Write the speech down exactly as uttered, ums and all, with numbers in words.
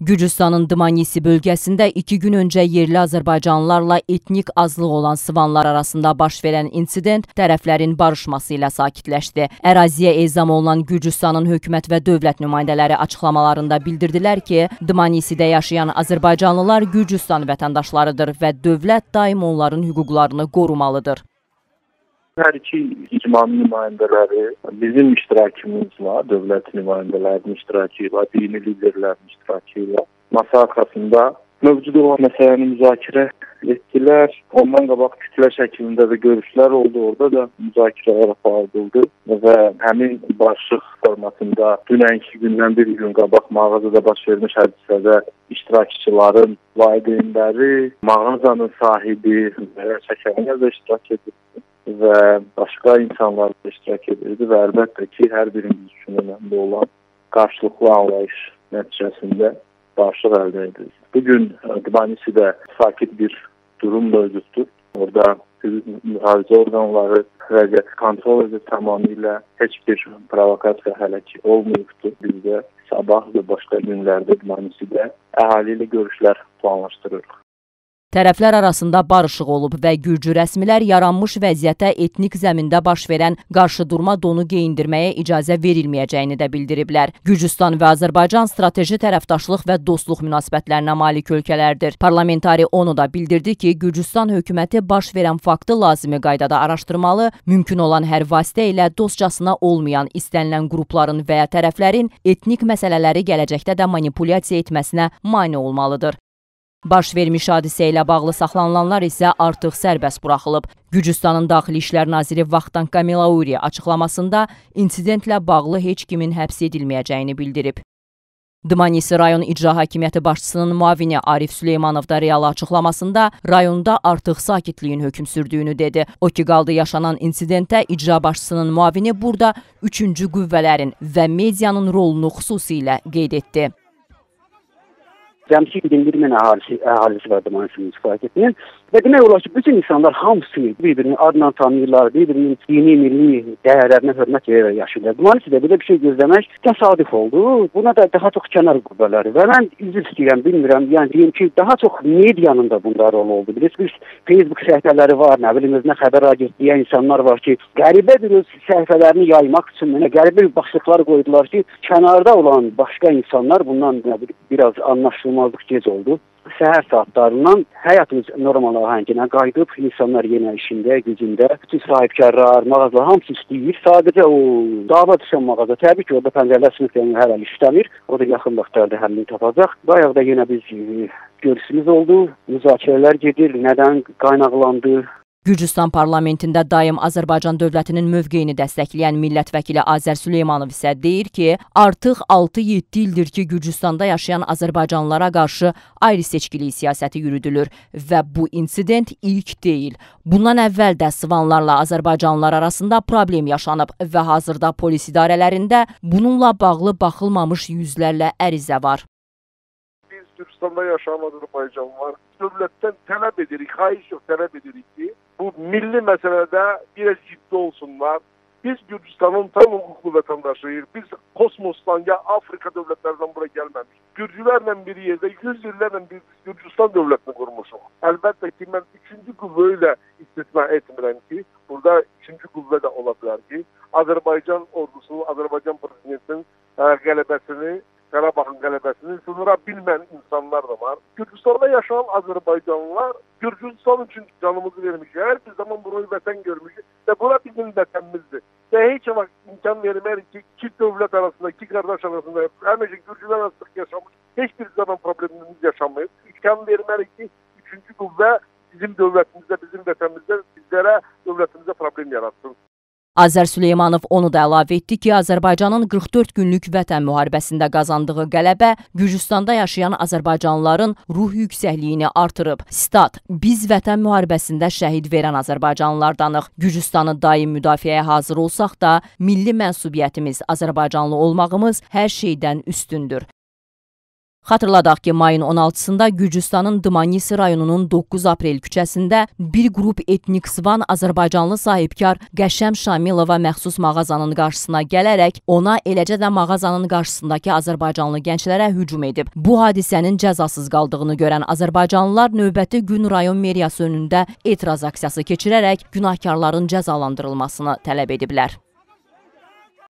Gürcüstanın Dmanisi bölgesinde iki gün önce yerli Azerbaycanlılarla etnik azlığı olan Sıvanlar arasında baş veren insident tərəflərin barışmasıyla sakitleşti. Əraziyə ezam olan Gürcüstanın hökumət və dövlət nümayəndələri açıqlamalarında bildirdilər ki, Dmanisidə yaşayan Azerbaycanlılar Gürcüstan vətəndaşlarıdır və dövlət daim onların hüquqlarını qorumalıdır. Hər iki icmanlı nümayəndələri bizim iştirakımızla, dövlət nümayəndələrinin iştirakı ilə, dini liderlərin iştirakı ilə masa arxasında mövcud olan məsələni müzakirə etdilər. Ondan qabaq kütlə şəklində də görüşlər oldu, orada da müzakirələr aparıldı və həmin barışıq formatında dünənki gündən bir gün qabaq mağazada baş vermiş hədisədə iştirakçıların valideynləri, mağazanın sahibi və çəkənlər də iştirak edildi və başqa insanlar da iştirak edirdi və əlbəttə ki, hər birimiz üçün önəmli olan qarşılıqlı anlayış nəticəsində barışıq əldə edilir. Bugün Dmanisidə sakit bir durumla üzüldü. Orada mühafizə orqanları vəziyyəti kontrol edir tamamilə. Heç bir provokasiya hələ ki olmayıbdır. Biz də sabah və başqa günlərdə Dmanisidə əhali ilə görüşlər planlaşdırırıq. Tərəflər arasında barışıq olub və Gürcü rəsmilər yaranmış vəziyyətə etnik zəmində baş verən qarşı durma donu geyindirməyə icazə verilməyəcəyini də bildiriblər. Gürcüstan və Azərbaycan strateji tərəfdaşlıq və dostluq münasibətlərinə malik ölkələrdir. Parlamentari onu da bildirdi ki, Gürcüstan hökuməti baş verən faktı lazımi qaydada araşdırmalı, mümkün olan hər vasitə ilə dostcasına olmayan istənilən qrupların və ya tərəflərin etnik məsələləri gələcəkdə də manipulyasiya etməsinə mane olmalıdır. Baş vermiş hadisə ilə bağlı saxlanılanlar isə artıq sərbəst buraxılıb. Gürcüstanın Daxili İşlər Naziri Vaktan Kamila açıqlamasında insidentlə bağlı heç kimin həbs edilməyəcəyini bildirib. Dmanisi rayon icra hakimiyyəti başçısının müavini Arif Süleymanov da real açıqlamasında rayonda artıq sakitliyin hökm sürdüyünü dedi. O ki qaldı yaşanan insidentə icra başçısının müavini burada üçüncü qüvvələrin və medianın rolunu xüsusilə qeyd etdi. Cəmsi iki min bir min əhalisi, əhalisi var Dmanisinin kifayət etməyən və demək olar ki, bütün insanlar hamısı bir-birinin adından tanıyırlar, bir-birinin dini, milli dəyərlərinə hörmət verərək yaşayırlar. Dmanisidə belə bir şey gözləmək təsadüf oldu, buna da daha çox kənar qüvvələri və mən üzr istəyirəm, bilmirəm, yəni deyim ki, daha çox medianın da bunda rol oldu. Bilirsiniz, Facebook səhifələri var, nə bilim, özünə xəbər agentliyi insanlar var ki, qəribə bir öz səhifələrini yaymaq üçün mənə qəribə bir başlıqlar qoydular ki, kənarda olan başqa insanlar bundan biraz anlaşılmaz gec oldu. Səhər saatlarından həyatımız normal ahenginə qayıdıb, insanlar yenə işində, gücündə, bütün sahibkarlar, mağazalar hamısı istəyir. Sadəcə o dava düşən mağaza, təbii ki, orada pəncərələr sinifləyini hər əli işləmir. O da yaxın vaxtlarda həllini tapacaq. Bayaq da yenə biz görüşümüz oldu, müzakirələr gedir, nədən qaynaqlandı. Gürcüstan parlamentində daim Azərbaycan dövlətinin mövqeyini dəstəkləyən millət vəkili Azər Süleymanov isə deyir ki, artıq altı yeddi ildir ki, Gürcüstanda yaşayan Azərbaycanlılara qarşı ayrı seçkilik siyasəti yürüdülür və bu insident ilk deyil. Bundan əvvəl də Sıvanlarla Azərbaycanlılar arasında problem yaşanıb və hazırda polis idarələrində bununla bağlı baxılmamış yüzlərlə ərizə var. Biz Gürcüstanda yaşayan Azərbaycanlılar dövlətdən tələb edirik, xahiş yox, tələb edirik ki, bu milli meselede biraz ciddi olsunlar. Biz Gürcistan'ın tam hukuklu vatandaşıyız. Biz kosmostan ya Afrika devletlerinden buraya gelmemiş. Gürcülerle bir yerde yüz yıllarla biz Gürcistan devletini kurmuşuz. Elbette ki ben üçüncü kuvvetle istisna etmirəm ki, burada üçüncü kuvvet de olabilir ki, Azerbaycan ordusunun, Azerbaycan prezidentinin qələbəsini, Qarabağın qələbəsini sınıra bilməyən insanlar da var. Gürcüstanda yaşayan Azərbaycanlılar Gürcüstan üçün canımızı vermiş. Hər bir zaman burayı vətən görmüşük və bura bizim vətənimizdir. Və heç vaxt imkan verməyik ki, iki dövlət arasında, iki qardaş arasında, həmişə Gürcülər arasında yaşamış, heç bir zaman problemimiz yaşamayız. İmkan verməyik ki, üçüncü qüvvə bizim dövlətimizdə, bizim vətənimizdə, bizlərə, dövlətimizdə problem yaratsın. Azər Süleymanov onu da əlavə etdi ki, Azərbaycanın qırx dörd günlük vətən müharibəsində qazandığı qələbə Gürcüstanda yaşayan azərbaycanlıların ruh yüksəkliyini artırıb. Stat: Biz vətən müharibəsində şəhid verən azərbaycanlılardanıq. Gürcüstanı daim müdafiəyə hazır olsaq da, milli mənsubiyyətimiz, azərbaycanlı olmağımız hər şeydən üstündür. Xatırladaq ki, mayın on altısında Gürcüstanın Dmanisi rayonunun doqquz aprel küçəsində bir qrup etnik Sıvan azərbaycanlı sahibkar Qəşəm Şamilova məxsus mağazanın qarşısına gələrək ona, eləcə də mağazanın qarşısındakı azərbaycanlı gənclərə hücum edib. Bu hadisənin cəzasız qaldığını görən azərbaycanlılar növbəti gün rayon meriyası önündə etiraz aksiyası keçirərək günahkarların cəzalandırılmasını tələb ediblər.